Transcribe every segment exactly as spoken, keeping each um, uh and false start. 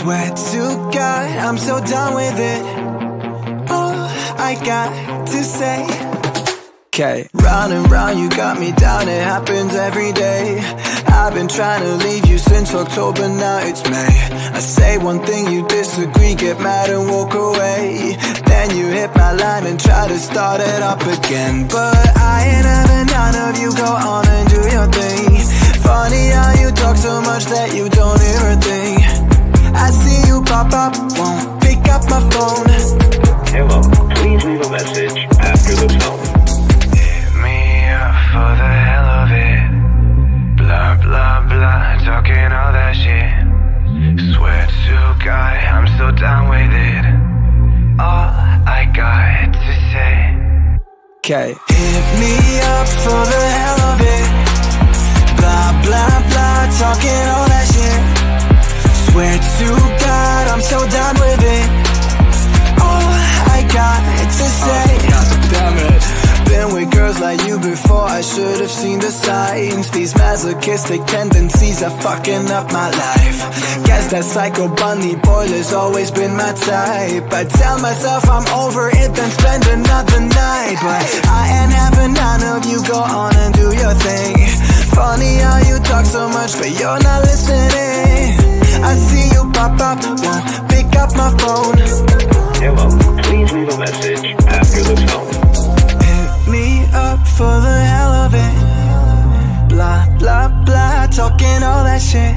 swear to God, I'm so done with it. All I got to say. Okay, round and round you got me down, it happens every day. I've been trying to leave you since October, now it's May. I say one thing, you disagree, get mad and walk away. Then you hit my line and try to start it up again. But I ain't having none of you, go on and do your thing. Funny how you talk so much that you don't hear a thing. I see you pop up, won't pick up my phone. Hello, please leave a message after the tone. Hit me up for the hell of it. Blah, blah, blah, talking all that shit. Swear to God, I'm so done with it. All I got to say. Okay. Hit me up for the hell of it. Blah, blah, blah, talking all that shit. Swear to God, I'm so done with it. All I got to say. Oh, damn it. Been with girls like you before, I should have seen the signs. These masochistic tendencies are fucking up my life. Guess that psycho bunny boiler's always been my type. I tell myself I'm over it, then spend another night. But I ain't having none of you, go on and do your thing. Funny how you talk so much, but you're not listening. I see you pop up, won't pick up my phone. Hello, please leave a message after the tone. Me up for the hell of it. Blah, blah, blah, talking all that shit.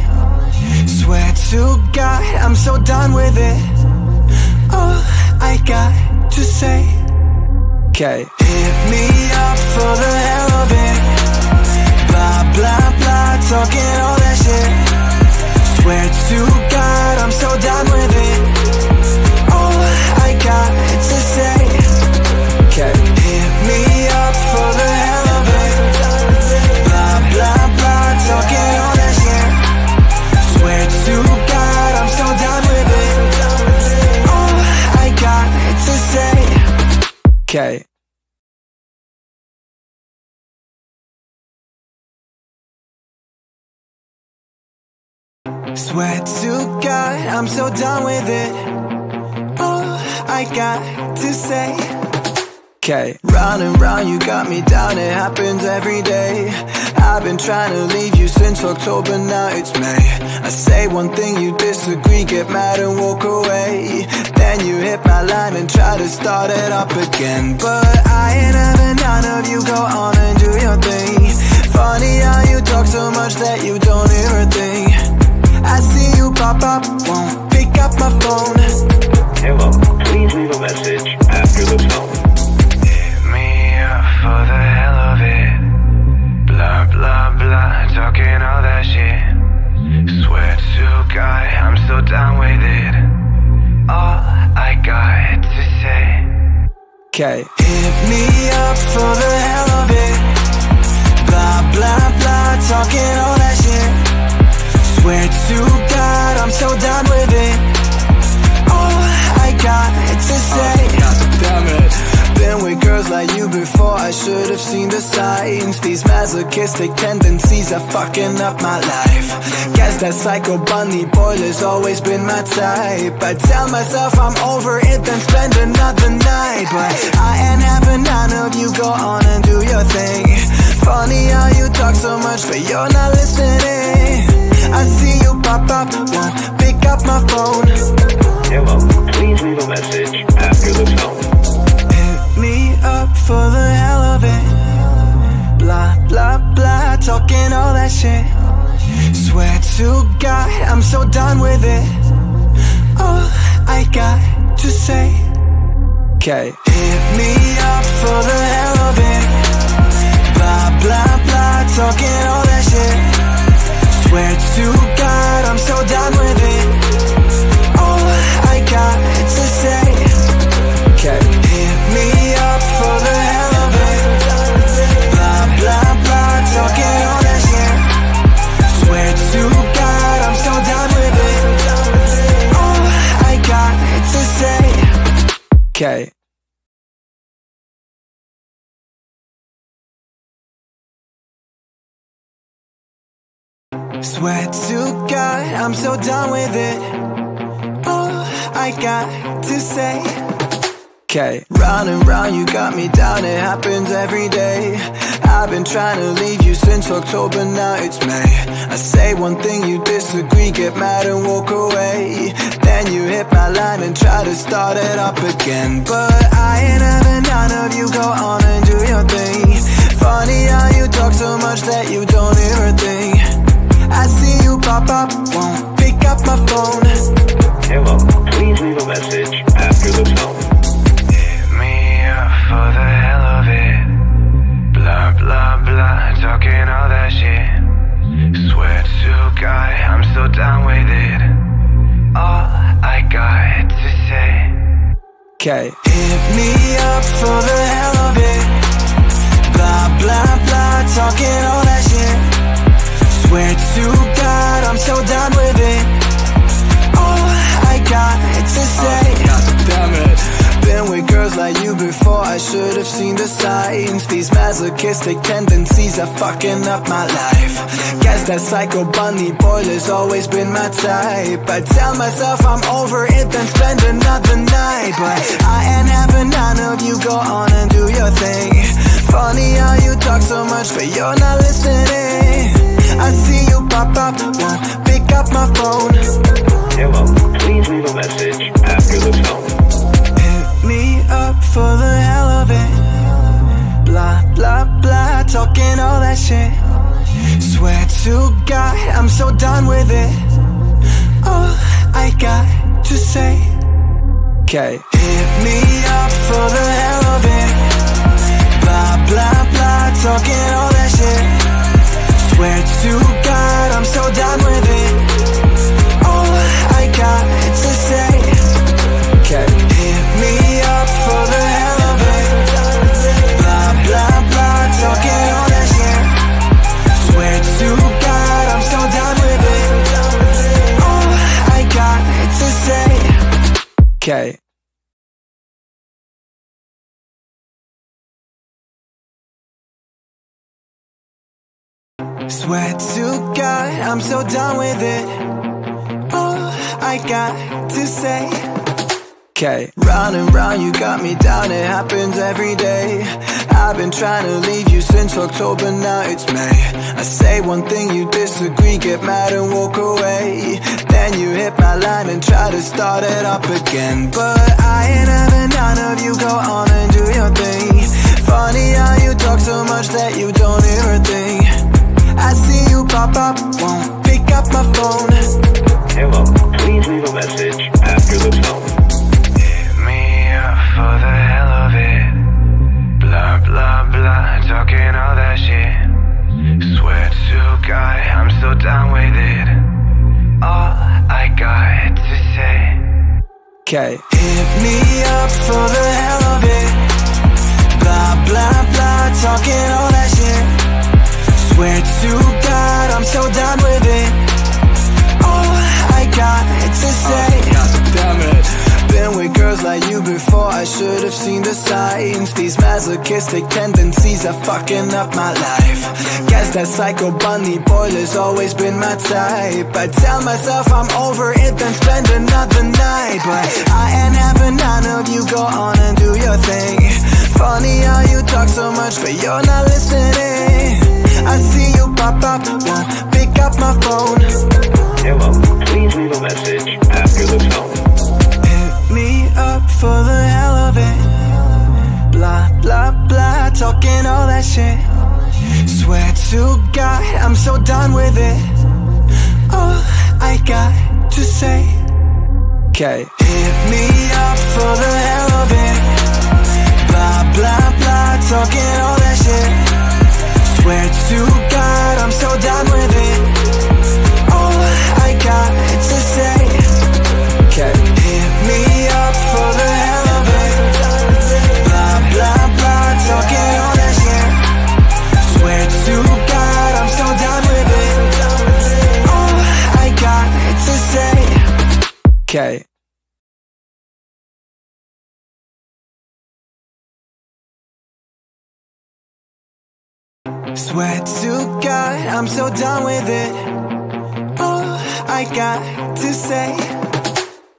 Swear to God, I'm so done with it. All I got to say. Okay. Hit me up for the hell of it. Blah, blah, blah, talking all that shit. Swear to God, I'm so done with it. All I got to say. Okay. Hit me up for the hell of it. Blah, blah, blah, talking all that shit. Swear to God, I'm so done with it. All I got to say. Okay. Swear to God, I'm so done with it. All I got to say. Okay, round and round you got me down, it happens every day. I've been trying to leave you since October, now it's May. I say one thing, you disagree, get mad and walk away. Then you hit my line and try to start it up again. But I ain't having none of you, go on and do your thing. Funny how you talk so much that you don't hear a thing. I see you pop up, won't pick up my phone. Hello, please leave a message after the tone. For the hell of it. Blah, blah, blah, talking all that shit. Swear to God, I'm so done with it. All I got to say. Okay. Hit me up for the hell of it. Blah, blah, blah, talking all that shit. Swear to God, I'm so done with it. All I got to say. Oh, damn it. Been with girls like you before, I should have seen the signs. These masochistic tendencies are fucking up my life. Guess that psycho bunny boiler's always been my type. I tell myself I'm over it, then spend another night. But I ain't having none of you, go on and do your thing. Funny how you talk so much, but you're not listening. I see you pop up, won't pick up my phone. Hello, please leave a message after the tone. Me up for the hell of it. Blah, blah, blah, talking all that shit. Swear to God, I'm so done with it. All I got to say. Okay. Hit me up for the hell of it. Blah, blah, blah, talking all that shit. Swear to God, I'm so done with it. All I got to say. Okay. For the hell of it. Blah, blah, blah, talking all that shit. Swear to God, I'm so done with it. All I got to say. Okay. Swear to God, I'm so done with it. I got to say. Okay, round and round you got me down, it happens every day. I've been trying to leave you since October, now it's May. I say one thing, you disagree, get mad and walk away. Then you hit my line and try to start it up again. But I ain't having none of you, go on and do your thing. Funny how you talk so much that you don't hear a thing. I see you pop up, won't pick up my phone. Hello, please leave a message after the tone. Hit me up for the hell of it. Blah, blah, blah, talking all that shit. Swear to God, I'm so down with it. All I got to say. Okay. Hit me up for the hell of it. Blah, blah, blah, talking all that shit. Swear to God, I'm so down with it. All I got to say. Oh, God damn it. Been with girls like you before, I should have seen the signs. These masochistic tendencies are fucking up my life. Guess that psycho bunny boiler's always been my type. I tell myself I'm over it, then spend another night. But I ain't having none of you, go on and do your thing. Funny how you talk so much, but you're not listening. I see you pop up, won't pick up my phone. Hello, please leave a message after the tone. Up for the hell of it. Blah, blah, blah, talking all that shit. Swear to God, I'm so done with it. All I got to say. Okay. Hit me up for the hell of it. Blah, blah, blah, talking all that shit. Swear to God, I'm so done with it. All I got to say. Okay. Hit me up for the hell of it. Blah, blah, blah, talking all that shit. Swear to God, I'm so down with it. All I got to say. Okay. Swear to God, I'm so done with it. All I got to say. Okay. Round and round you got me down, it happens every day. I've been trying to leave you since October, now it's May. I say one thing, you disagree, get mad and walk away. Then you hit my line and try to start it up again. But I ain't having none of you, go on and do your thing. Funny how you talk so much that you don't hear a thing. I see you pop up, won't pick up my phone. Hello, please leave a message after the tone. For the hell of it. Blah, blah, blah, talking all that shit. Swear to God, I'm so down with it. All I got to say. Okay. Hit me up for the hell of it. Blah, blah, blah, talking all that shit. Swear to God, I'm so down with it. All I got to say. God damn it. Been with girls like you before, I should have seen the signs. These masochistic tendencies are fucking up my life. Guess that psycho bunny boiler's always been my type. I tell myself I'm over it, then spend another night. But I ain't having none of you, go on and do your thing. Funny how you talk so much, but you're not listening. I see you pop up, won't pick up my phone. Hello, please leave a message after the tone. Up for the hell of it. Blah, blah, blah, talking all that shit. Swear to God, I'm so done with it. All I got to say. Okay. Hit me up for the hell of it. Blah, blah, blah, talking all that shit. Swear to God, I'm so done with it. All I got to say. Okay. Hit me up for the hell of it. Blah, blah, blah, talking all that shit. Swear to God, I'm so done with it. All I got to say. Okay. Swear to God, I'm so done with it. All I got to say.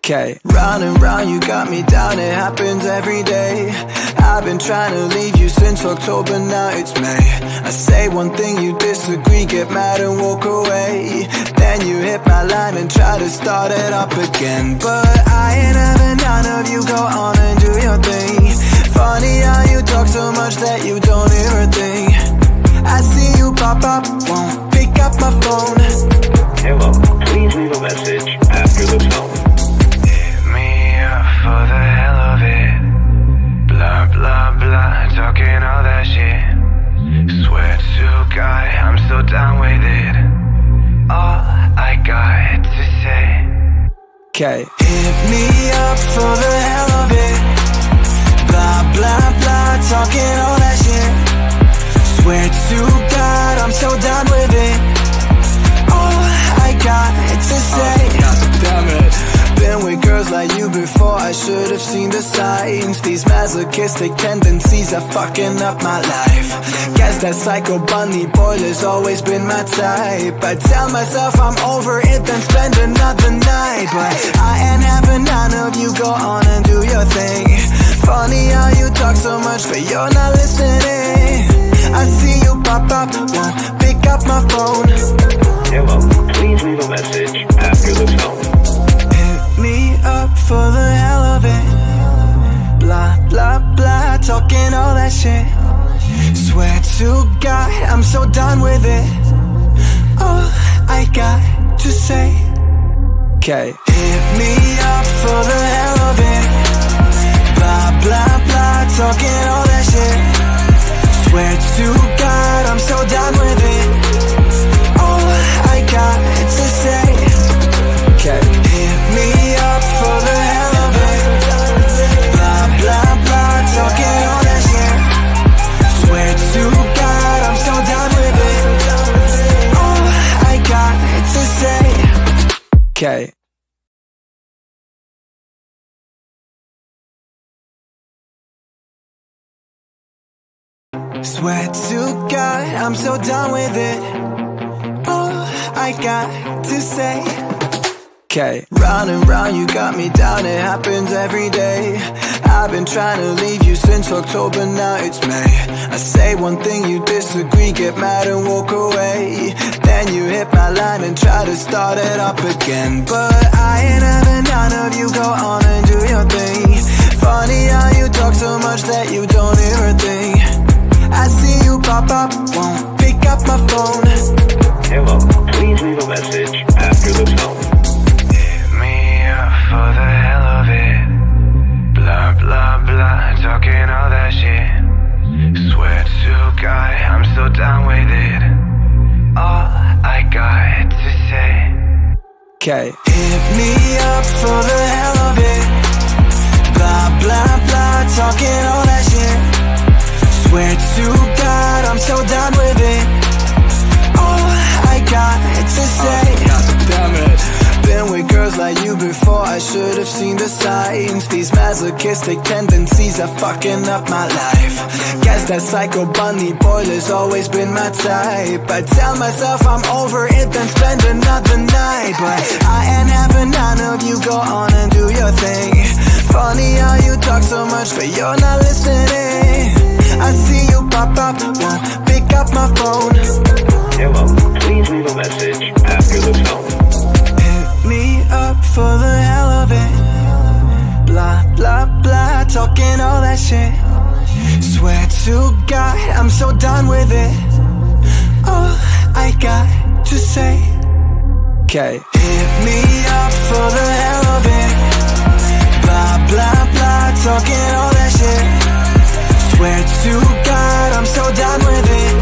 Okay. Round and round, you got me down, it happens every day. I've been trying to leave you since October, now it's May. I say one thing, you disagree, get mad and walk away. Then you hit my line and try to start it up again. But I ain't having none of you, go on and do your thing. Funny how you talk so much that you don't hear a thing. I see you pop up, won't pick up my phone. Hello, please leave a message after the tone. For the hell of it, blah blah blah, talking all that shit. Swear to God, I'm so down with it. All I got to say. Okay. Hit me up for the hell of it, blah blah blah, talking all that shit. Swear to God, I'm so down with it. All I got to say. Oh, damn it. Been with girls like you before, I should have seen the signs. These masochistic tendencies are fucking up my life. Guess that psycho bunny boiler's always been my type. I tell myself I'm over it, then spend another night. But I ain't having none of you, go on and do your thing. Funny how you talk so much, but you're not listening. I see you pop up, won't pick up my phone. Hello, please leave a message after the tone. Me up for the hell of it, blah blah blah, talking all that shit. Swear to God, I'm so done with it. All I got to say. Okay. Hit me up for the hell of it, blah blah blah, talking all that shit. Swear to God, I'm so done with it. All I got to say. Okay. For the hell of it, blah blah blah, talking all that shit. Swear to God, I'm so down with it. All I got to say. Okay. Swear to God, I'm so down with it. All I got to say. Okay. Round and round, you got me down, it happens every day. I've been trying to leave you since October, now it's May. I say one thing, you disagree, get mad and walk away. Then you hit my line and try to start it up again. But I ain't having none of you, go on and do your thing. Funny how you talk so much that you don't hear a thing. I see you pop up, won't pick up my phone. Hello, please leave a message after the tone. For the hell of it, blah blah blah, talking all that shit. Swear to God, I'm so down with it. All I got to say. Okay. Hit me up for the hell of it, blah blah blah, talking all that shit. Swear to God, I'm so down with it. All I got to say. God damn it. Been with girls like you before, I should have seen the signs. These masochistic tendencies are fucking up my life. Guess that psycho bunny boiler's always been my type. I tell myself I'm over it, then spend another night. But I ain't having none of you, go on and do your thing. Funny how you talk so much, but you're not listening. I see you pop up, won't pick up my phone. Hello, please leave a message after the tone. Up for the hell of it, blah blah blah, talking all that shit. Swear to God, I'm so done with it. All I got to say. Okay. Hit me up for the hell of it, blah blah blah, talking all that shit. Swear to God, I'm so done with it.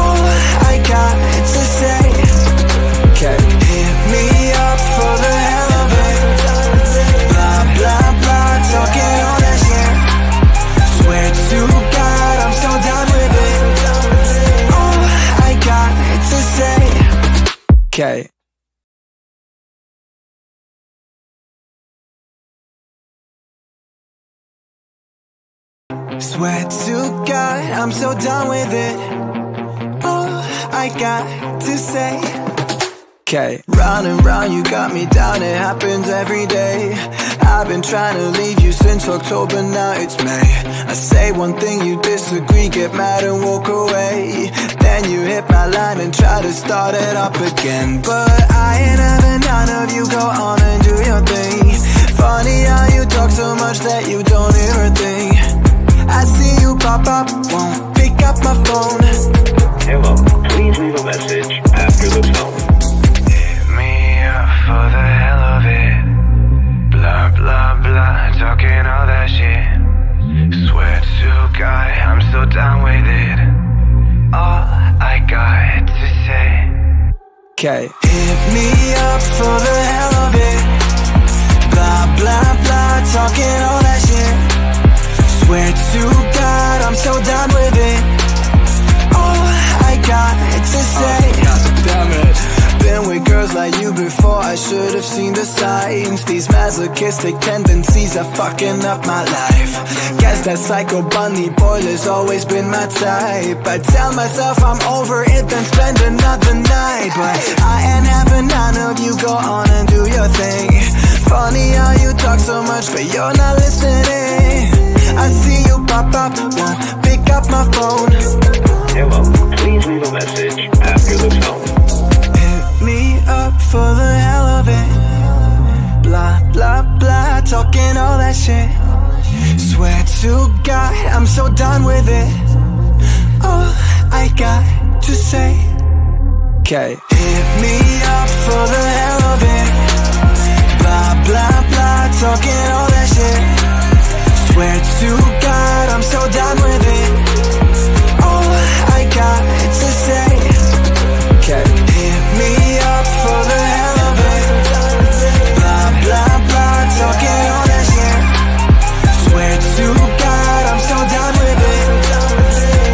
All I got to say. Okay. Hit me up for the hell of it, blah blah blah, talking all that shit. Swear to God, I'm so down with it. All I got to say. Okay. Swear to God, I'm so down with it. All I got to say. okay. Round and round you got me down, it happens every day. I've been trying to leave you since October, now it's May. I say one thing, you disagree, get mad and walk away. Then you hit my line and try to start it up again. But I ain't having none of you, go on and do your thing. Funny how you talk so much that you don't hear a thing. I see you pop up, won't pick up my phone. Hello, please leave a message after the tone. Hit me up for the hell of it. Blah, blah, blah, talking all that shit. Swear to God, I'm so down with it. All I got to say. Okay. Hit me up for the hell of it. Blah, blah, blah, talking all that shit. Swear to God, I'm so down with it. All I got to say. Oh, damn it. Been with girls like you before, I should have seen the signs. These masochistic tendencies are fucking up my life. Guess that psycho bunny boiler's always been my type. I tell myself I'm over it, then spend another night. But I ain't having none of you, go on and do your thing. Funny how you talk so much, but you're not listening. I see you pop up, won't pick up my phone. Hello, please leave a message after the tone. Hit me up for the hell of it. Blah, blah, blah, talking all that shit. Swear to God, I'm so done with it. All I got to say. Okay. Hit me up for the hell of it. Blah, blah, blah, talking all that shit. Swear to God, I'm so done with it. All I got to say. Okay. Hit me up for the hell of it. Blah, blah, blah, talking all that shit. Swear to God, I'm so done with it.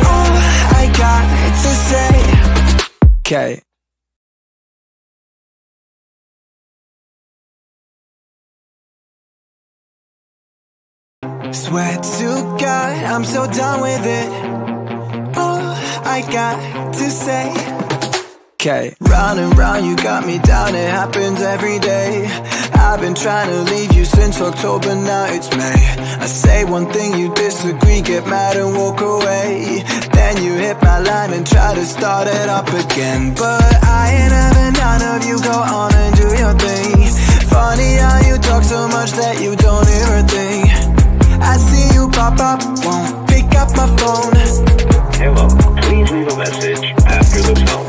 All I got to say. Okay. Swear to God, I'm so done with it. All I got to say. Okay. Round and round you got me down, it happens every day. I've been trying to leave you since October, now it's May. I say one thing, you disagree, get mad and walk away. Then you hit my line and try to start it up again. But I ain't having none of you, go on and do your thing. Funny how you talk so much that you don't hear a thing. I see you pop up, won't pick up my phone. Hello, please leave a message after the tone.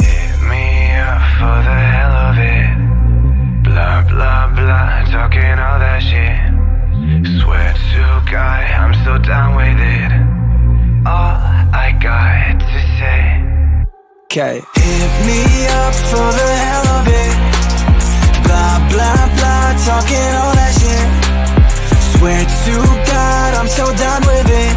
Hit me up for the hell of it. Blah, blah, blah, talking all that shit. Swear to God, I'm so down with it. All I got to say. Okay. Hit me up for the hell of it. Blah, blah, blah, talking all that shit. Swear to God, I'm so done with it.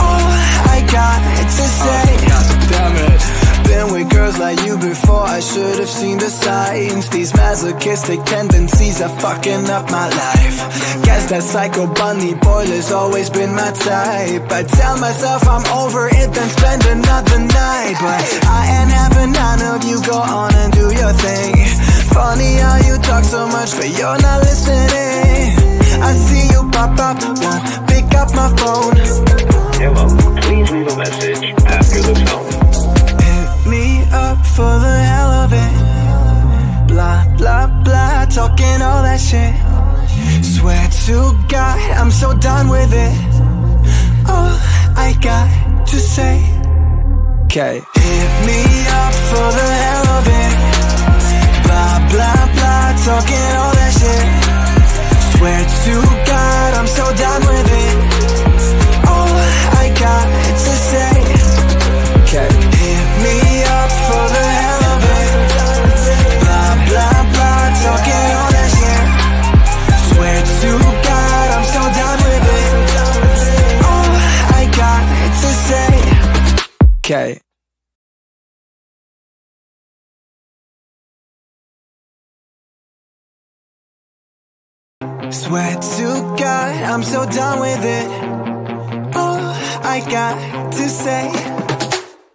All I got to say. Oh, damn it. Been with girls like you before, I should have seen the signs. These masochistic tendencies are fucking up my life. Guess that psycho bunny boiler's always been my type. I tell myself I'm over it, then spend another night. But I ain't having none of you, go on and do your thing. Funny how you talk so much, but you're not listening. I see you pop up, won't pick up my phone. Hello, please leave a message after the tone. Hit me up for the hell of it. Blah, blah, blah, talking all that shit. Swear to God, I'm so done with it. All I got to say. Okay. Hit me up for the hell of it. Blah, blah, blah, talking all that shit. Swear to God, I'm so done with it. All I got to say. Okay. Hit me up for the hell of it. Blah, blah, blah, talking all that shit. Swear to God, I'm so done with it. All I got to say. Okay. Swear to God, I'm so done with it. All I got to say.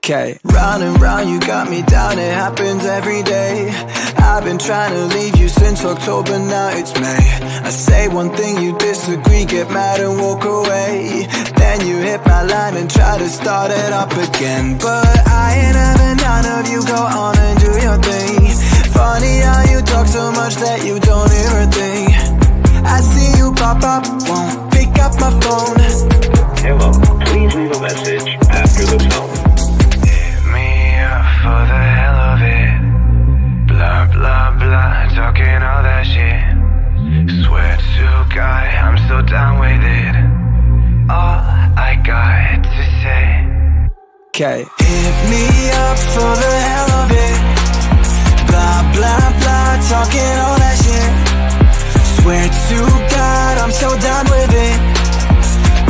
okay. Round and round, you got me down, it happens every day. I've been trying to leave you since October, now it's May. I say one thing, you disagree, get mad and walk away. Then you hit my line and try to start it up again. But I ain't having none of you, go on and do your thing. Funny how you talk so much that you don't hear a thing. I see you pop up, won't pick up my phone. Hello, please leave a message after the tone. Hit me up for the hell of it. Blah, blah, blah, talking all that shit. Swear to God, I'm so down with it. All I got to say. Okay. Hit me up for the hell of it. Blah, blah, blah, talking all that shit. Swear to God, I'm so down with it.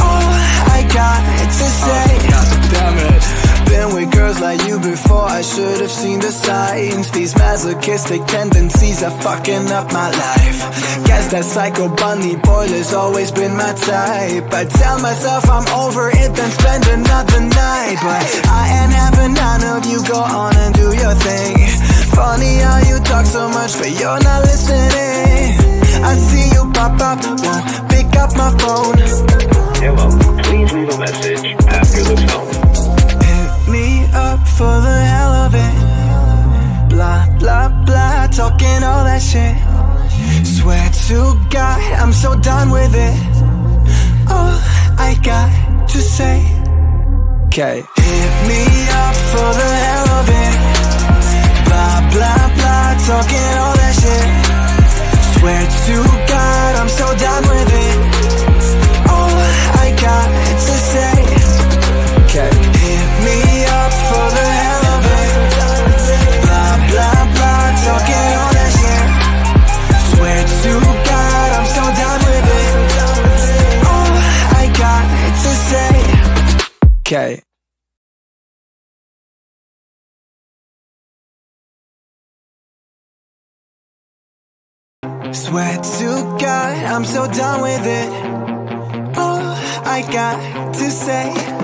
All I got to say. Oh, God damn it. Been with girls like you before, I should have seen the signs. These masochistic tendencies are fucking up my life. Guess that psycho bunny boiler's always been my type. I tell myself I'm over it, then spend another night. But I ain't having none of you, go on and do your thing. Funny how you talk so much, but you're not listening. I see you pop up, won't pick up my phone. Hello, please leave a message after the tone. Up for the hell of it. Blah, blah, blah, talking all that shit. Swear to God, I'm so done with it. All I got to say. Okay. Hit me up for the hell of it. Blah, blah, blah, talking all that shit. Swear to God, I'm so done with it. All I got to say. Okay. Hit me up for the hell of it. Blah, blah, blah, talking all that shit. Swear to God, I'm so down with it. All I got to say. Okay. Swear to God, I'm so done with it. All I got to say.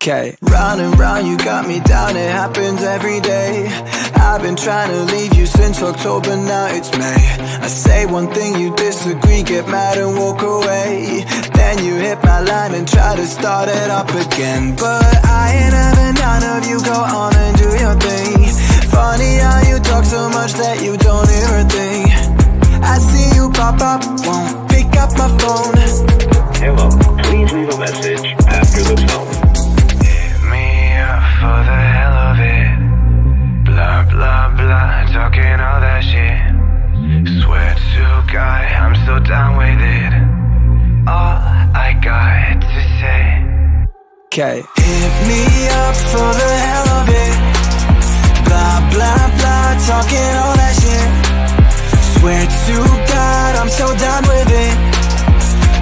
Okay. Round and round, you got me down, it happens every day. I've been trying to leave you since October, now it's May. I say one thing, you disagree, get mad and walk away. Then you hit my line and try to start it up again. But I ain't having none of you, go on and do your thing. Funny how you talk so much that you don't hear a thing. I see you pop up, won't pick up my phone. Hello, please leave a message after the tone. For the hell of it. Blah, blah, blah, talking all that shit. Swear to God, I'm so down with it. All I got to say. Okay. Hit me up for the hell of it. Blah, blah, blah, talking all that shit. Swear to God, I'm so down with it.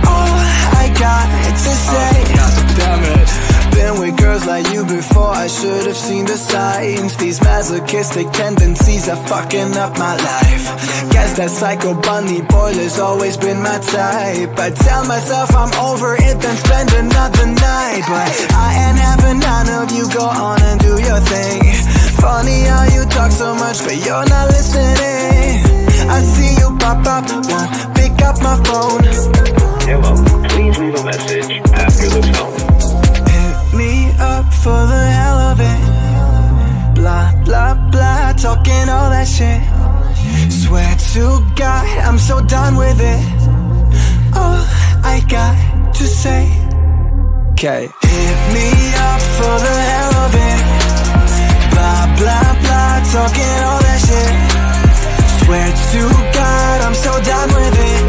All I got to say. God damn it. Been with girls like you before, I should have seen the signs. These masochistic tendencies are fucking up my life. Guess that psycho bunny boiler's always been my type. I tell myself I'm over it, then spend another night. But I ain't having none of you, go on and do your thing. Funny how you talk so much, but you're not listening. I see you pop up, won't pick up my phone. Hello, please leave a message after the tone. Up for the hell of it. Blah, blah, blah, talking all that shit. Swear to God, I'm so done with it. All I got to say. Okay. Hit me up for the hell of it. Blah, blah, blah, talking all that shit. Swear to God, I'm so done with it.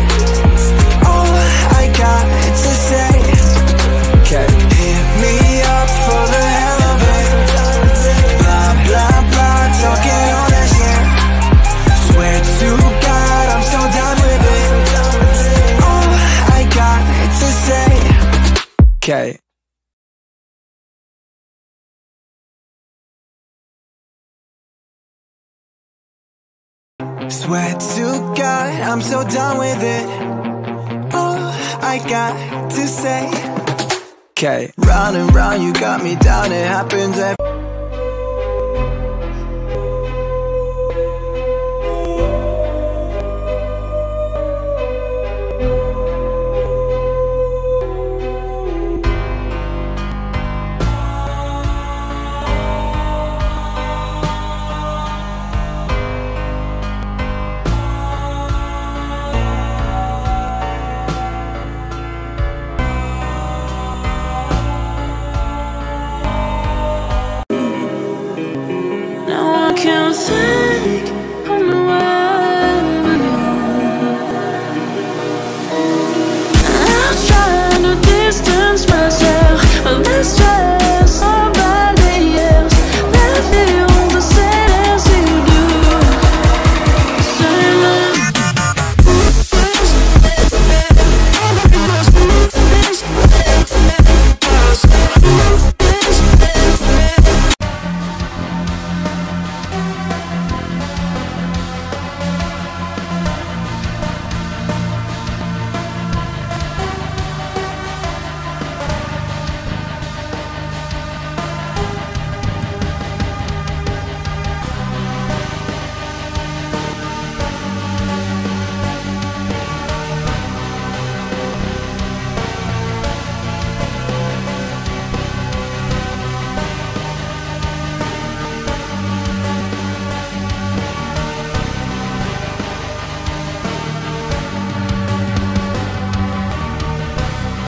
All I got to say. Okay. Hit me up for the hell of it. Blah, blah, blah, talking all that shit. Swear to God, I'm so done with it. All I got to say. Okay. Swear to God, I'm so done with it. All I got to say. Okay. Round and round, you got me down, it happens every